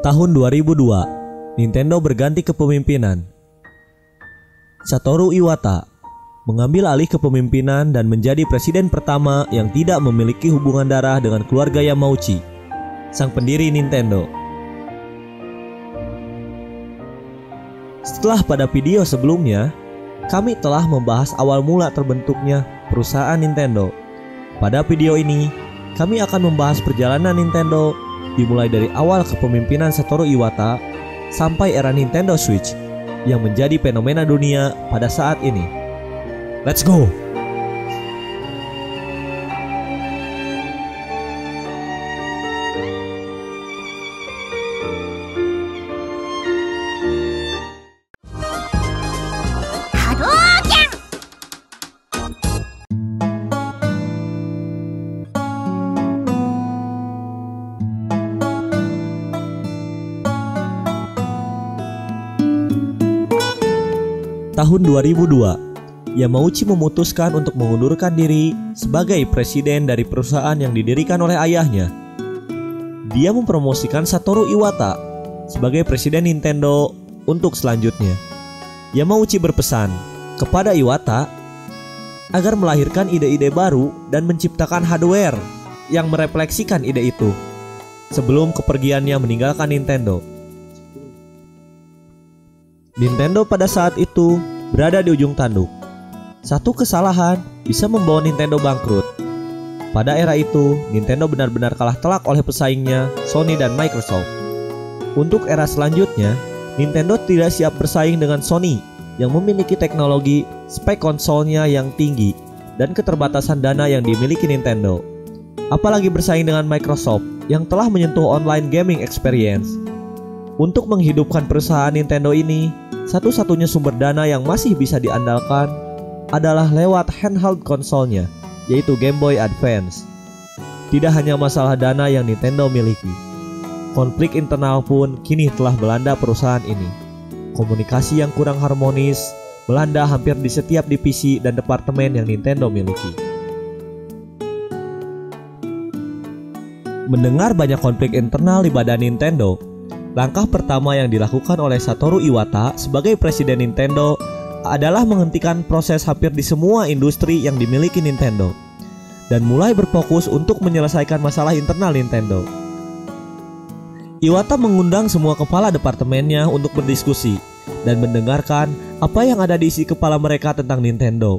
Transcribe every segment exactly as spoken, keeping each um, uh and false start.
Tahun dua ribu dua, Nintendo berganti kepemimpinan. Satoru Iwata mengambil alih kepemimpinan dan menjadi presiden pertama yang tidak memiliki hubungan darah dengan keluarga Yamauchi, sang pendiri Nintendo. Setelah pada video sebelumnya, kami telah membahas awal mula terbentuknya perusahaan Nintendo. Pada video ini, kami akan membahas perjalanan Nintendo dimulai dari awal kepemimpinan Satoru Iwata sampai era Nintendo Switch yang menjadi fenomena dunia pada saat ini. Let's go! Tahun dua ribu dua, Yamauchi memutuskan untuk mengundurkan diri sebagai presiden dari perusahaan yang didirikan oleh ayahnya. Dia mempromosikan Satoru Iwata sebagai presiden Nintendo untuk selanjutnya. Yamauchi berpesan kepada Iwata agar melahirkan ide-ide baru dan menciptakan hardware yang merefleksikan ide itu sebelum kepergiannya meninggalkan Nintendo. Nintendo pada saat itu berada di ujung tanduk. Satu kesalahan bisa membawa Nintendo bangkrut. Pada era itu, Nintendo benar-benar kalah telak oleh pesaingnya, Sony dan Microsoft. Untuk era selanjutnya, Nintendo tidak siap bersaing dengan Sony yang memiliki teknologi, spek konsolnya yang tinggi, dan keterbatasan dana yang dimiliki Nintendo. Apalagi bersaing dengan Microsoft yang telah menyentuh online gaming experience. Untuk menghidupkan perusahaan Nintendo ini, satu-satunya sumber dana yang masih bisa diandalkan adalah lewat handheld konsolnya, yaitu Game Boy Advance. Tidak hanya masalah dana yang Nintendo miliki, konflik internal pun kini telah melanda perusahaan ini. Komunikasi yang kurang harmonis melanda hampir di setiap divisi dan departemen yang Nintendo miliki. Mendengar banyak konflik internal di badan Nintendo, langkah pertama yang dilakukan oleh Satoru Iwata sebagai presiden Nintendo adalah menghentikan proses hampir di semua industri yang dimiliki Nintendo dan mulai berfokus untuk menyelesaikan masalah internal Nintendo. Iwata mengundang semua kepala departemennya untuk berdiskusi dan mendengarkan apa yang ada di isi kepala mereka tentang Nintendo.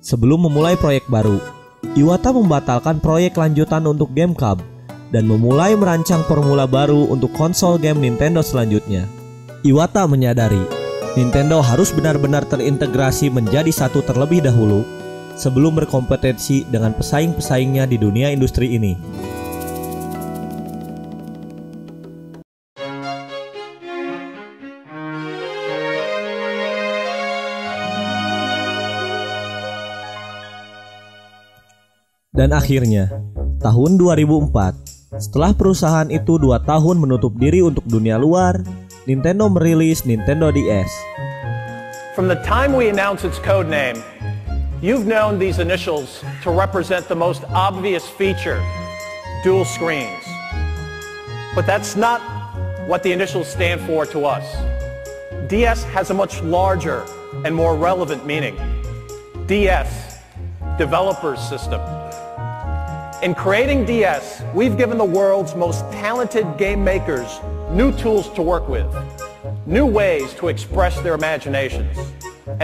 Sebelum memulai proyek baru, Iwata membatalkan proyek lanjutan untuk GameCube dan memulai merancang formula baru untuk konsol game Nintendo selanjutnya. Iwata menyadari, Nintendo harus benar-benar terintegrasi menjadi satu terlebih dahulu sebelum berkompetensi dengan pesaing-pesaingnya di dunia industri ini. Dan akhirnya, tahun dua ribu empat, setelah perusahaan itu dua tahun menutup diri untuk dunia luar, Nintendo merilis Nintendo D S. From the time we announced its code name, you've known these initials to represent the most obvious feature, dual screens. But that's not what the initials stand for to us. D S has a much larger and more relevant meaning. D S, Developers System. In creating D S, we've given the world's most talented game makers new tools to work with, new ways to express their imaginations,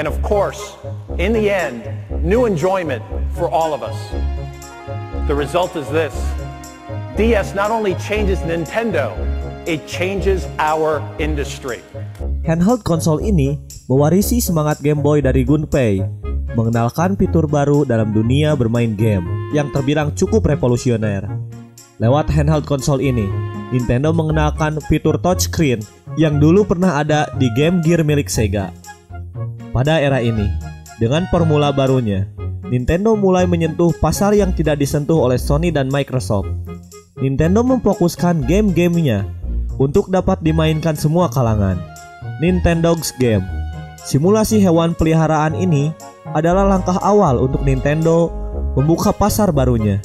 and of course, in the end, new enjoyment for all of us. The result is this: D S not only changes Nintendo, it changes our industry. Handheld konsol ini mewarisi semangat Game Boy dari Gunpei, mengenalkan fitur baru dalam dunia bermain game yang terbilang cukup revolusioner. Lewat handheld konsol ini, Nintendo mengenalkan fitur touchscreen yang dulu pernah ada di Game Gear milik Sega. Pada era ini, dengan formula barunya, Nintendo mulai menyentuh pasar yang tidak disentuh oleh Sony dan Microsoft. Nintendo memfokuskan game-gamenya untuk dapat dimainkan semua kalangan. Nintendo's Game, simulasi hewan peliharaan ini adalah langkah awal untuk Nintendo membuka pasar barunya.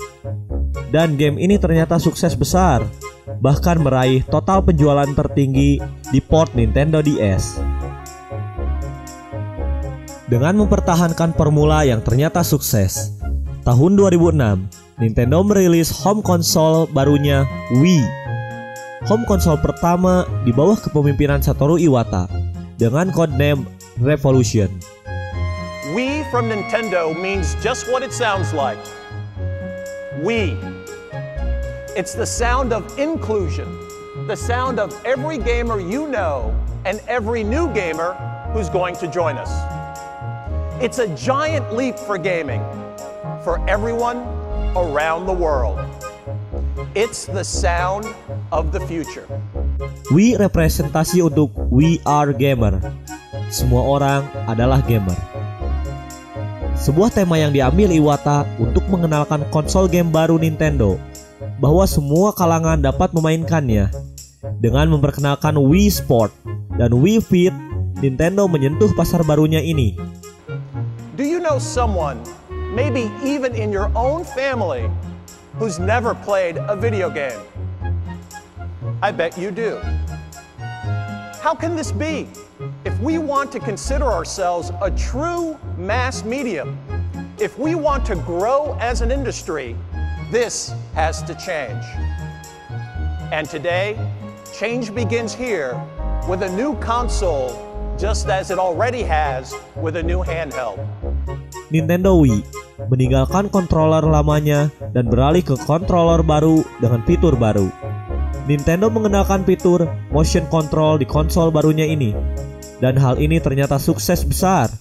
Dan game ini ternyata sukses besar. bahkan meraih total penjualan tertinggi di port Nintendo D S. Dengan mempertahankan formula yang ternyata sukses, tahun dua ribu enam, Nintendo merilis home console barunya, Wii. Home console pertama di bawah kepemimpinan Satoru Iwata dengan codename Revolution. Wii from Nintendo means just what it sounds like. Wii. It's the sound of inclusion, the sound of every gamer you know and every new gamer who's going to join us. It's a giant leap for gaming, for everyone around the world. It's the sound of the future. Wii representasi untuk We Are Gamer. Semua orang adalah gamer. Sebuah tema yang diambil Iwata untuk mengenalkan konsol game baru Nintendo, bahwa semua kalangan dapat memainkannya. Dengan memperkenalkan Wii Sport dan Wii Fit, Nintendo menyentuh pasar barunya ini. Do you know someone, maybe even in your own family, who's never played a video game? I bet you do. How can this be? If we want to consider ourselves a true mass medium, if we want to grow as an industry, this has to change. And today, change begins here with a new console, just as it already has with a new handheld. Nintendo Wii meninggalkan controller lamanya dan beralih ke controller baru dengan fitur baru. Nintendo mengenalkan fitur motion control di konsol barunya ini. Dan hal ini ternyata sukses besar.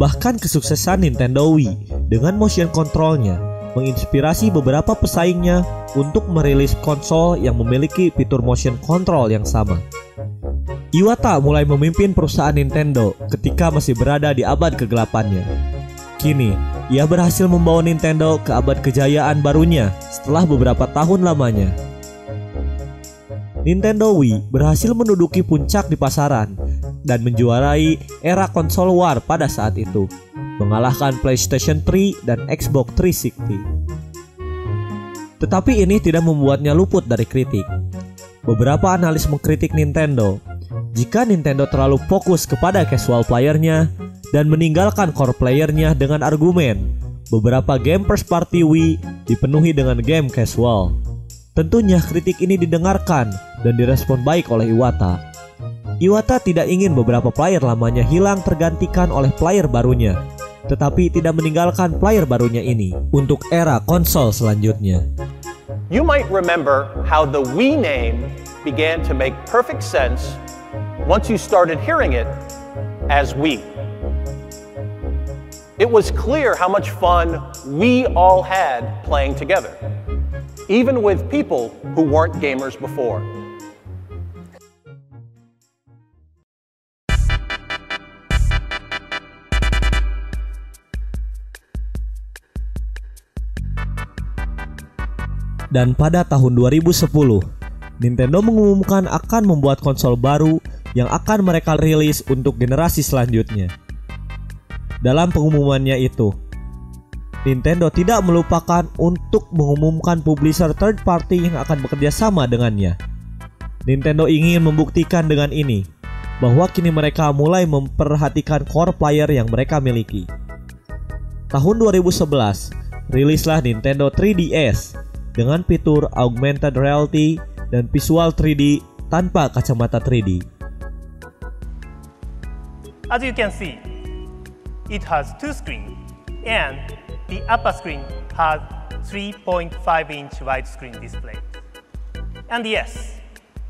Bahkan kesuksesan Nintendo Wii dengan motion controlnya menginspirasi beberapa pesaingnya untuk merilis konsol yang memiliki fitur motion control yang sama. Iwata mulai memimpin perusahaan Nintendo ketika masih berada di abad kegelapannya. Kini, ia berhasil membawa Nintendo ke abad kejayaan barunya setelah beberapa tahun lamanya. Nintendo Wii berhasil menduduki puncak di pasaran dan menjuarai era konsol war pada saat itu, mengalahkan PlayStation three dan Xbox three sixty. Tetapi ini tidak membuatnya luput dari kritik. Beberapa analis mengkritik Nintendo jika Nintendo terlalu fokus kepada casual playernya dan meninggalkan core playernya dengan argumen beberapa game first party Wii dipenuhi dengan game casual. Tentunya kritik ini didengarkan dan direspon baik oleh Iwata. Iwata tidak ingin beberapa player lamanya hilang tergantikan oleh player barunya, tetapi tidak meninggalkan player barunya ini untuk era konsol selanjutnya. You might remember how the Wii name began to make perfect sense once you started hearing it as Wii. It was clear how much fun we all had playing together, even with people who weren't gamers before. Dan pada tahun dua ribu sepuluh, Nintendo mengumumkan akan membuat konsol baru yang akan mereka rilis untuk generasi selanjutnya. Dalam pengumumannya itu, Nintendo tidak melupakan untuk mengumumkan publisher third party yang akan bekerja sama dengannya. Nintendo ingin membuktikan dengan ini bahwa kini mereka mulai memperhatikan core player yang mereka miliki. Tahun dua ribu sebelas, rilislah Nintendo three D S dengan fitur augmented reality dan visual three D tanpa kacamata three D. As you can see, it has two screens and the upper screen has three point five inch widescreen display. And yes,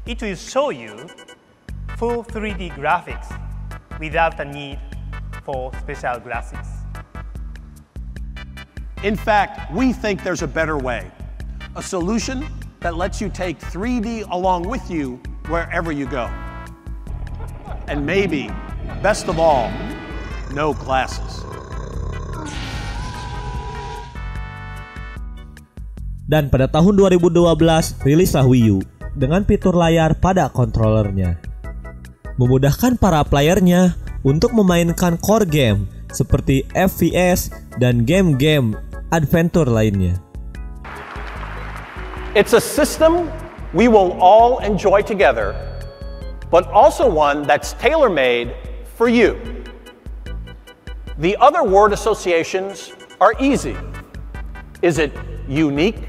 it will show you full three D graphics without the need for special glasses. In fact, we think there's a better way. A solution that lets you take three D along with you wherever you go. And maybe, best of all, no glasses. Dan pada tahun dua ribu dua belas, rilislah Wii U dengan fitur layar pada kontrolernya. Memudahkan para playernya untuk memainkan core game seperti F P S dan game-game adventure lainnya. It's a system we will all enjoy together, but also one that's tailor-made for you. The other word associations are easy. Is it unique,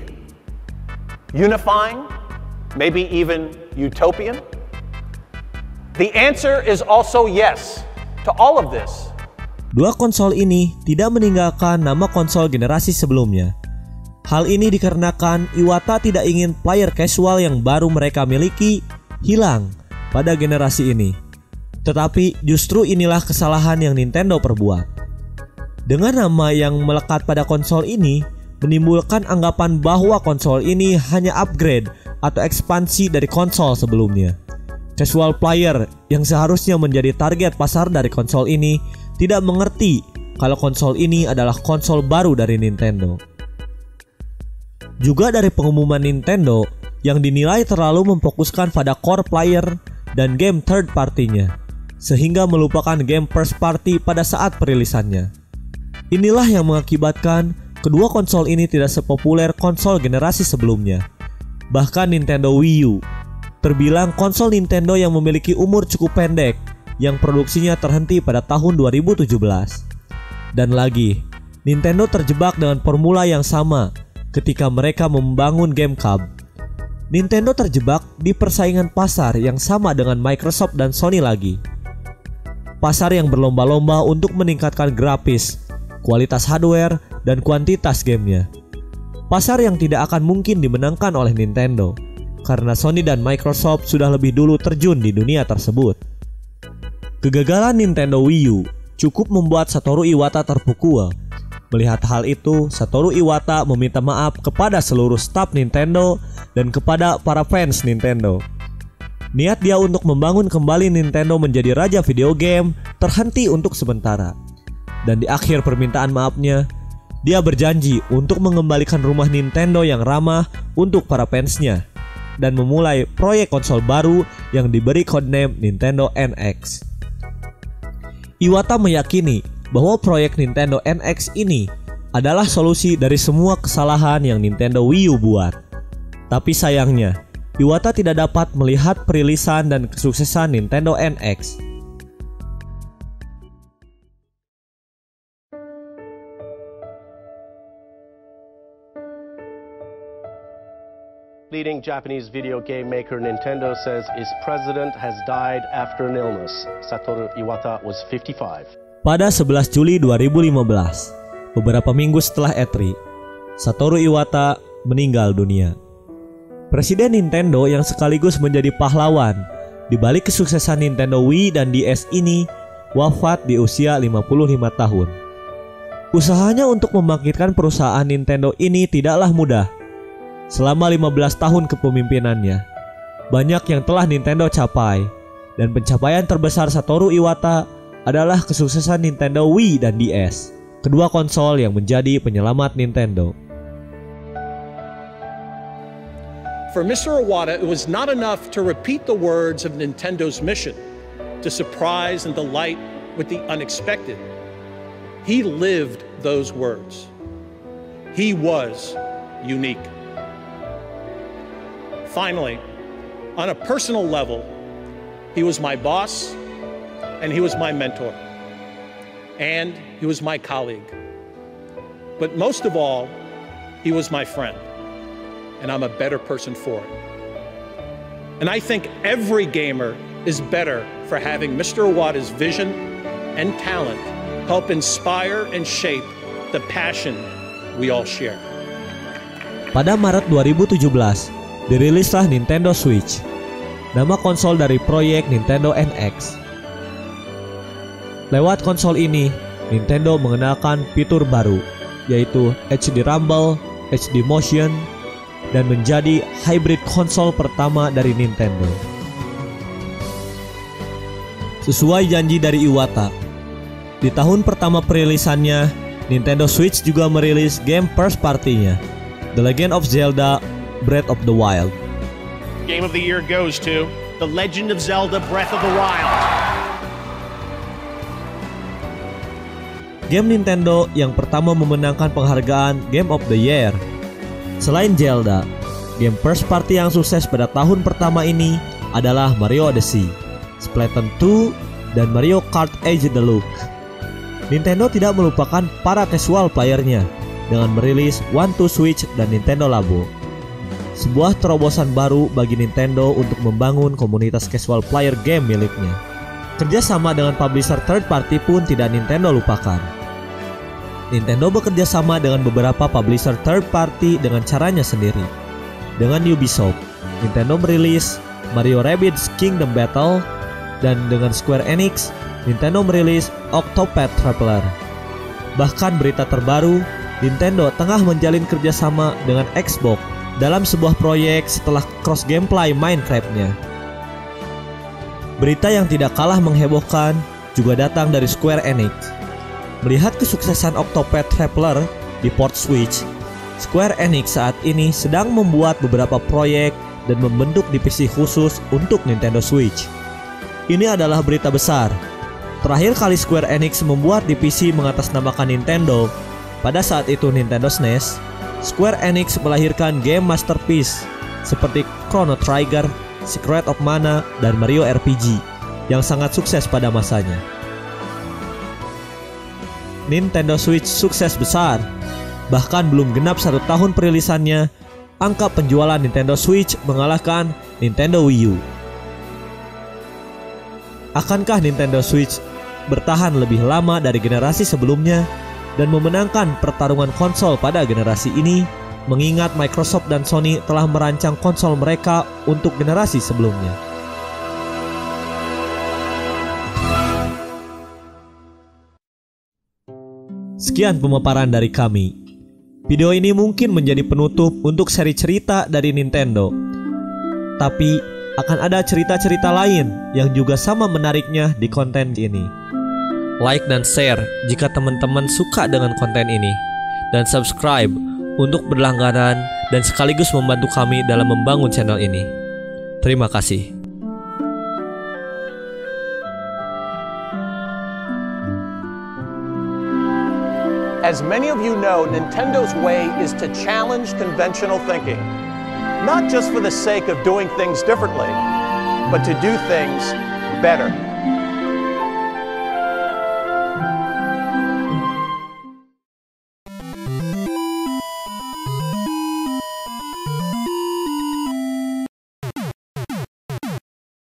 unifying, maybe even utopian? The answer is also yes to all of this. Dua konsol ini tidak meninggalkan nama konsol generasi sebelumnya. Hal ini dikarenakan Iwata tidak ingin player casual yang baru mereka miliki hilang pada generasi ini. Tetapi justru inilah kesalahan yang Nintendo perbuat. Dengan nama yang melekat pada konsol ini, menimbulkan anggapan bahwa konsol ini hanya upgrade atau ekspansi dari konsol sebelumnya. Casual player yang seharusnya menjadi target pasar dari konsol ini tidak mengerti kalau konsol ini adalah konsol baru dari Nintendo. Juga dari pengumuman Nintendo yang dinilai terlalu memfokuskan pada core player dan game third party-nya, sehingga melupakan game first party pada saat perilisannya. Inilah yang mengakibatkan kedua konsol ini tidak sepopuler konsol generasi sebelumnya. Bahkan Nintendo Wii U terbilang konsol Nintendo yang memiliki umur cukup pendek, yang produksinya terhenti pada tahun dua ribu tujuh belas. Dan lagi, Nintendo terjebak dengan formula yang sama ketika mereka membangun GameCube. Nintendo terjebak di persaingan pasar yang sama dengan Microsoft dan Sony lagi. Pasar yang berlomba-lomba untuk meningkatkan grafis, kualitas hardware, dan kuantitas gamenya. Pasar yang tidak akan mungkin dimenangkan oleh Nintendo, karena Sony dan Microsoft sudah lebih dulu terjun di dunia tersebut. Kegagalan Nintendo Wii U cukup membuat Satoru Iwata terpukul. Melihat hal itu, Satoru Iwata meminta maaf kepada seluruh staf Nintendo dan kepada para fans Nintendo. Niat dia untuk membangun kembali Nintendo menjadi raja video game terhenti untuk sementara. Dan di akhir permintaan maafnya, dia berjanji untuk mengembalikan rumah Nintendo yang ramah untuk para fansnya dan memulai proyek konsol baru yang diberi codename Nintendo N X. Iwata meyakini bahwa proyek Nintendo N X ini adalah solusi dari semua kesalahan yang Nintendo Wii U buat. Tapi sayangnya, Iwata tidak dapat melihat perilisan dan kesuksesan Nintendo N X. Leading Japanese video game maker Nintendo says its president has died after an illness. Satoru Iwata was fifty-five. Pada sebelas Juli dua ribu lima belas, beberapa minggu setelah E three, Satoru Iwata meninggal dunia. Presiden Nintendo yang sekaligus menjadi pahlawan di balik kesuksesan Nintendo Wii dan D S ini wafat di usia lima puluh lima tahun. Usahanya untuk membangkitkan perusahaan Nintendo ini tidaklah mudah. Selama lima belas tahun kepemimpinannya, banyak yang telah Nintendo capai, dan pencapaian terbesar Satoru Iwata adalah kesuksesan Nintendo Wii dan D S, kedua konsol yang menjadi penyelamat Nintendo. For Mister Iwata, it was not enough to repeat the words of Nintendo's mission, to surprise and delight with the unexpected. He lived those words. He was unique. Finally, on a personal level, he was my boss, and he was my mentor, and he was my colleague. But most of all, he was my friend, and I'm a better person for it. And I think every gamer is better for having Mister Iwata's vision and talent help inspire and shape the passion we all share. Pada Maret dua ribu tujuh belas, dirilislah Nintendo Switch, nama konsol dari proyek Nintendo N X. Lewat konsol ini, Nintendo mengenalkan fitur baru, yaitu H D Rumble, H D Motion, dan menjadi hybrid konsol pertama dari Nintendo. Sesuai janji dari Iwata, di tahun pertama perilisannya, Nintendo Switch juga merilis game first party-nya, The Legend of Zelda: Breath of the Wild. Game of the year goes to The Legend of Zelda: Breath of the Wild. Game Nintendo yang pertama memenangkan penghargaan Game of the Year. Selain Zelda, Game first party yang sukses pada tahun pertama ini adalah Mario Odyssey, Splatoon dua, dan Mario Kart: Ages Deluxe. Nintendo tidak melupakan para casual playernya dengan merilis one two Switch dan Nintendo Labo. Sebuah terobosan baru bagi Nintendo untuk membangun komunitas casual player game miliknya. Kerjasama dengan publisher third party pun tidak Nintendo lupakan. Nintendo bekerja sama dengan beberapa publisher third party dengan caranya sendiri. Dengan Ubisoft, Nintendo merilis Mario Rabbids Kingdom Battle, dan dengan Square Enix, Nintendo merilis Octopath Traveler. Bahkan berita terbaru, Nintendo tengah menjalin kerjasama dengan Xbox dalam sebuah proyek setelah cross gameplay Minecraft-nya. Berita yang tidak kalah menghebohkan juga datang dari Square Enix. Melihat kesuksesan Octopath Traveler di port Switch, Square Enix saat ini sedang membuat beberapa proyek dan membentuk divisi khusus untuk Nintendo Switch. Ini adalah berita besar. Terakhir kali Square Enix membuat divisi mengatasnamakan Nintendo, pada saat itu Nintendo S N E S, Square Enix melahirkan game masterpiece seperti Chrono Trigger, Secret of Mana, dan Mario R P G yang sangat sukses pada masanya. Nintendo Switch sukses besar. Bahkan belum genap satu tahun perilisannya, angka penjualan Nintendo Switch mengalahkan Nintendo Wii U. Akankah Nintendo Switch bertahan lebih lama dari generasi sebelumnya dan memenangkan pertarungan konsol pada generasi ini, mengingat Microsoft dan Sony telah merancang konsol mereka untuk generasi sebelumnya? Sekian pemaparan dari kami. Video ini mungkin menjadi penutup untuk seri cerita dari Nintendo. Tapi akan ada cerita-cerita lain yang juga sama menariknya di konten ini. Like dan share jika teman-teman suka dengan konten ini, dan subscribe untuk berlangganan dan sekaligus membantu kami dalam membangun channel ini. Terima kasih. As many of you know, Nintendo's way is to challenge conventional thinking, not just for the sake of doing things differently, but to do things better.